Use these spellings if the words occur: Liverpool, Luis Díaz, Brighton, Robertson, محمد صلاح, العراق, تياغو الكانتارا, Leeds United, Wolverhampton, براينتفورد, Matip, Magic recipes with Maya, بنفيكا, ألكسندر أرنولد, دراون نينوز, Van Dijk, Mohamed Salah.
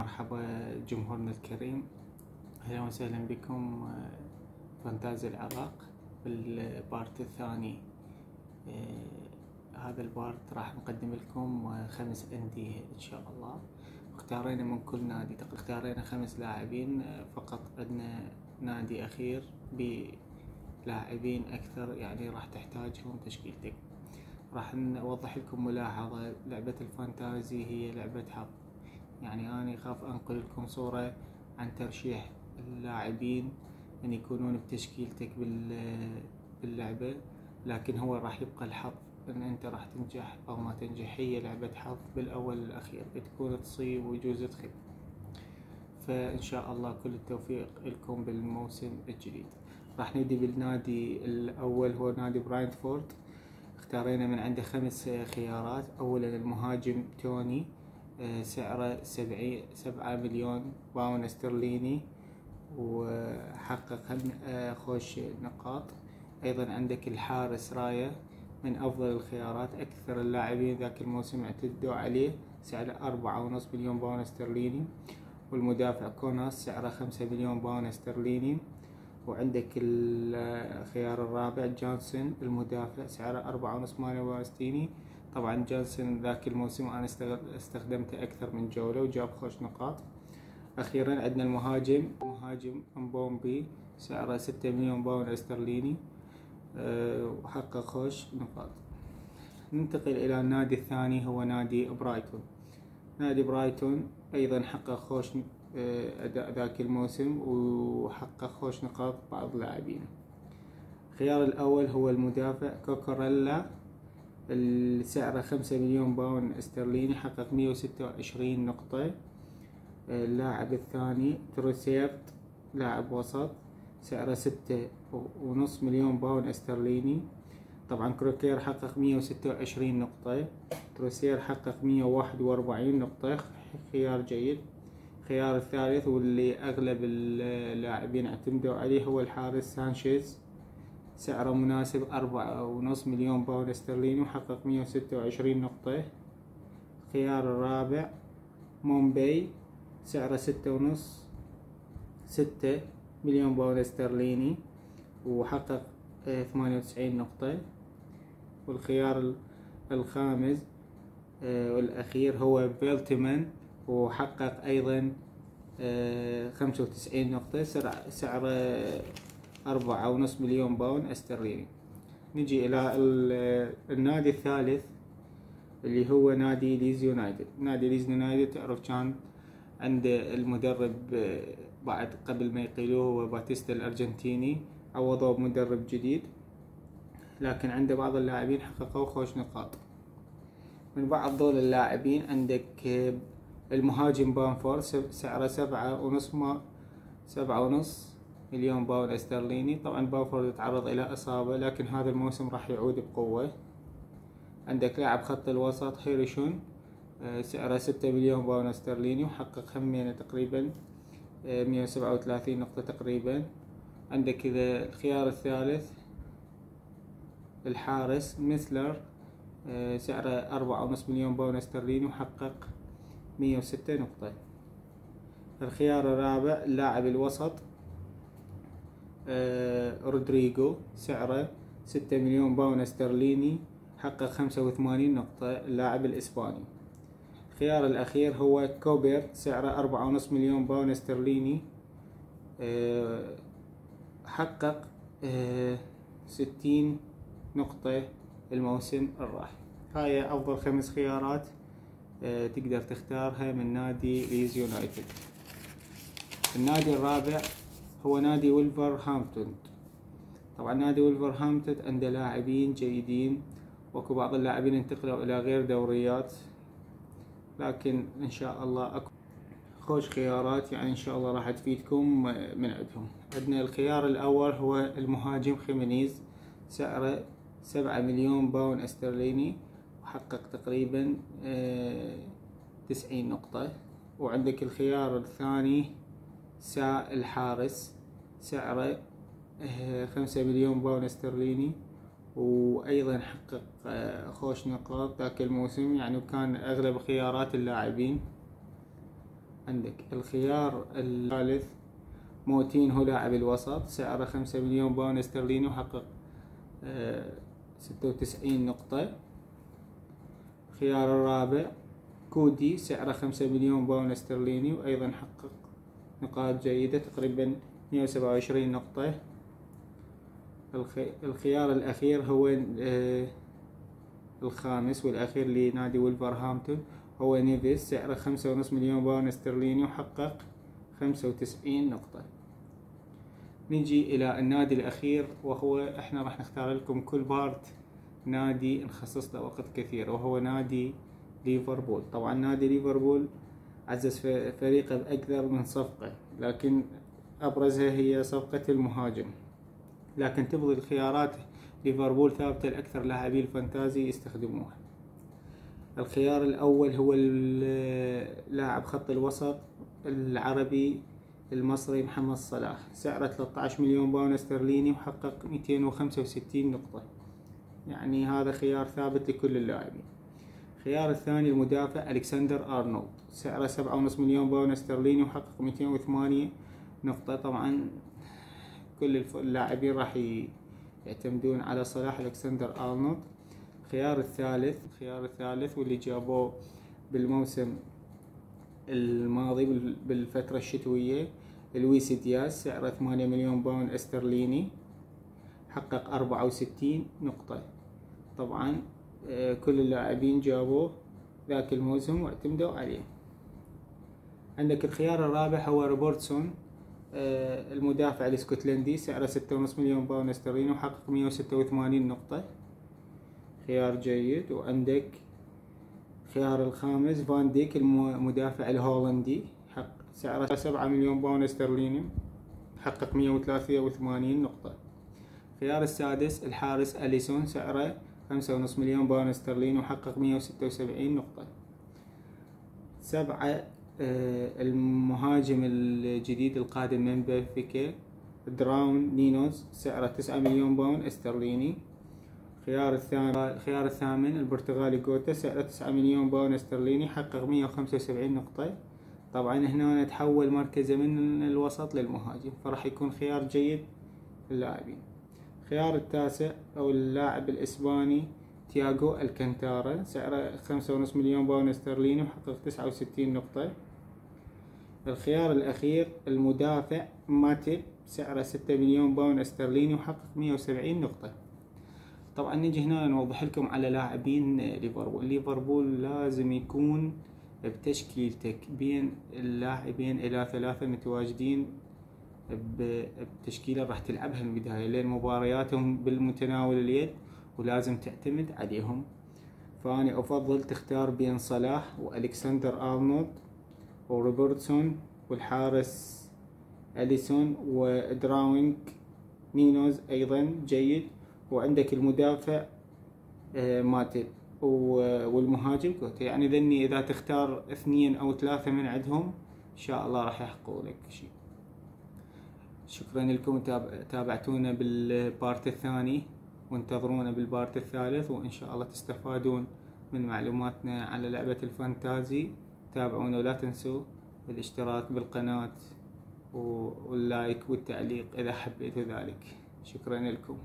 مرحبا جمهورنا الكريم، اهلا وسهلا بكم فانتازي العراق بالبارت الثاني. هذا البارت راح نقدم لكم 5 انديه ان شاء الله. اختارينا من كل نادي تقريبا، اختارينا 5 لاعبين فقط، عندنا نادي اخير بلاعبين اكثر يعني راح تحتاجهم تشكيلتك. راح نوضح لكم ملاحظه، لعبه الفانتازي هي لعبه حظ، يعني أنا أخاف أنقل لكم صورة عن ترشيح اللاعبين أن يكونون بتشكيلتك باللعبة، لكن هو راح يبقى الحظ أن أنت راح تنجح أو ما تنجح. هي لعبة حظ بالأول والأخير، تكون تصيب ويجوز تخيب. فإن شاء الله كل التوفيق لكم بالموسم الجديد. راح نبدأ بالنادي الأول، هو نادي براينتفورد. اختارينا من عنده 5 خيارات. أولا المهاجم توني، سعره 7 مليون باوند استرليني وحقق خوش نقاط. ايضا عندك الحارس رايا من افضل الخيارات، اكثر اللاعبين ذاك الموسم اعتدوا عليه، سعره 4.5 مليون باوند استرليني. والمدافع كوناس سعره 5 مليون باوند استرليني. وعندك الخيار الرابع جونسون المدافع، سعره 4.5 مليون باوند استرليني. طبعا جونسون ذاك الموسم انا استخدمته اكثر من جوله وجاب خوش نقاط. اخيرا عندنا مهاجم امبومبي، سعره 6 مليون باوند استرليني وحقق خوش نقاط. ننتقل الى النادي الثاني، هو نادي برايتون. نادي برايتون ايضا حقق خوش اداء ذاك الموسم وحقق خوش نقاط بعض لاعبينه. الخيار الاول هو المدافع كوكوريلا، السعر 5 مليون باوند استرليني، حقق 126 نقطة. اللاعب الثاني تروسيرت، لاعب وسط، سعره 6.5 مليون باوند استرليني. طبعا كروكير حقق 126 نقطة، تروسير حقق 141 نقطة، خيار جيد. الخيار الثالث واللي اغلب اللاعبين اعتمدوا عليه هو الحارس سانشيز، سعره مناسب 4.5 مليون باوند استرليني وحقق 126 نقطة. الخيار الرابع مومباي، سعره 6.5 مليون باوند استرليني وحقق 98 نقطة. والخيار الخامس والأخير هو فيلتمان، وحقق أيضا 95 نقطة، سعره 4.5 مليون باوند استرليني. نجي الى النادي الثالث اللي هو نادي ليز يونايتد. نادي ليز يونايتد تعرف كان عند المدرب بعد قبل ما يقيلوه هو باتيستا الارجنتيني، عوضوه بمدرب جديد، لكن عنده بعض اللاعبين حققوا خوش نقاط. من بعض ذول اللاعبين عندك المهاجم بامفورد، سعره 7.5 مليون باوند استرليني. طبعا بامفورد تعرض الى اصابه، لكن هذا الموسم راح يعود بقوه. عندك لاعب خط الوسط هيريشون، سعره 6 مليون باوند استرليني وحقق تقريبا 137 نقطه تقريبا. عندك الخيار الثالث الحارس مثلر، سعره 4.5 مليون باوند استرليني وحقق 106 نقطه. الخيار الرابع اللاعب الوسط رودريجو، سعره 6 مليون باوند استرليني حقق 85 نقطة، اللاعب الإسباني. الخيار الأخير هو كوبيرت، سعره 4.5 مليون باوند استرليني حقق 60 نقطة الموسم الراح. هاي أفضل 5 خيارات تقدر تختارها من نادي ليز يونايتد. النادي الرابع هو نادي ولفرهامبتون. طبعا نادي ولفرهامبتون عنده لاعبين جيدين، واكو بعض اللاعبين انتقلوا الى غير دوريات، لكن ان شاء الله اكو خوش خيارات يعني ان شاء الله راح تفيدكم من عندهم. عندنا الخيار الاول هو المهاجم خيمينيز، سعره 7 مليون باوند استرليني وحقق تقريبا 90 نقطة. وعندك الخيار الثاني سا الحارس، سعره 5 مليون باوند استرليني وايضا حقق خوش نقاط ذاك الموسم، يعني كان اغلب خيارات اللاعبين. عندك الخيار الثالث موتينهو لاعب الوسط، سعره 5 مليون باوند استرليني، وحقق 96 نقطة. الخيار الرابع كودي، سعره 5 مليون باوند استرليني، وأيضا حقق نقاط جيدة تقريبا 127 نقطة. الخيار الأخير هو الخامس والأخير لنادي ولفرهامبتون، هو نيفيس، سعره 5.5 مليون باوند استرليني، وحقق 95 نقطة. نجي إلى النادي الأخير، وهو إحنا راح نختار لكم كل بارت نادي نخصص له وقت كثير، وهو نادي ليفربول. طبعا نادي ليفربول عزز فريقه بأكثر من صفقة، لكن أبرزها هي صفقة المهاجم، لكن تبقى الخيارات ليفربول ثابتة لأكثر لاعبي الفانتازي يستخدموها. الخيار الأول هو لاعب خط الوسط العربي المصري محمد صلاح، سعره 13 مليون باوند استرليني، وحقق 265 نقطة، يعني هذا خيار ثابت لكل اللاعبين. الخيار الثاني المدافع ألكسندر أرنولد، سعره 7.5 مليون باوند استرليني، وحقق 208 نقطة. طبعا كل اللاعبين راح يعتمدون على صلاح ألكسندر أرنولد. الخيار الثالث واللي جابوه بالموسم الماضي بالفترة الشتوية، لويس دياز، سعره 8 مليون باوند استرليني، حقق 64 نقطة. طبعا كل اللاعبين جابوه ذاك الموسم واعتمدوا عليه. عندك الخيار الرابع هو روبرتسون المدافع الاسكتلندي، سعره 6.5 مليون باوند استرليني، وحقق 186 نقطة، خيار جيد. وعندك الخيار الخامس فان ديك المدافع الهولندي، سعره 7 مليون باوند استرليني، حقق 183 نقطة. الخيار السادس الحارس أليسون، سعره 5.5 مليون باوند استرليني، وحقق 176 نقطة. سبعة المهاجم الجديد القادم من بنفيكا دراون نينوز، سعره 9 مليون باوند استرليني. الخيار الثامن البرتغالي جوتا، سعره 9 مليون باوند استرليني، حقق 175 نقطة. طبعا هنا نتحول مركزه من الوسط للمهاجم، فراح يكون خيار جيد للاعبين. الخيار التاسع او اللاعب الاسباني تياغو الكانتارا، سعره 5.5 مليون باوند استرليني، وحقق 69 نقطة. الخيار الأخير المدافع ماتيب، سعره 6 مليون باوند استرليني، وحقق 170 نقطة. طبعا نجي هنا نوضح لكم على لاعبين ليفربول. ليفربول لازم يكون بتشكيلتك بين اللاعبين إلى 3 متواجدين بتشكيلة راح تلعبها من البداية، لأن مبارياتهم بالمتناول اليد ولازم تعتمد عليهم. فأنا أفضل تختار بين صلاح وألكسندر أرنولد وروبرتسون والحارس أليسون ودراونج نينوز، أيضا جيد. وعندك المدافع ماتب والمهاجم كوتا، يعني ذني إذا تختار 2 أو 3 من عندهم إن شاء الله راح يحققوا لك شيء. شكرا لكم تابعتونا بالبارت الثاني، وانتظرونا بالبارت الثالث، وإن شاء الله تستفادون من معلوماتنا على لعبة الفانتازي. تابعونا ولا تنسوا الاشتراك بالقناة واللايك والتعليق إذا حبيتوا ذلك. شكرا لكم.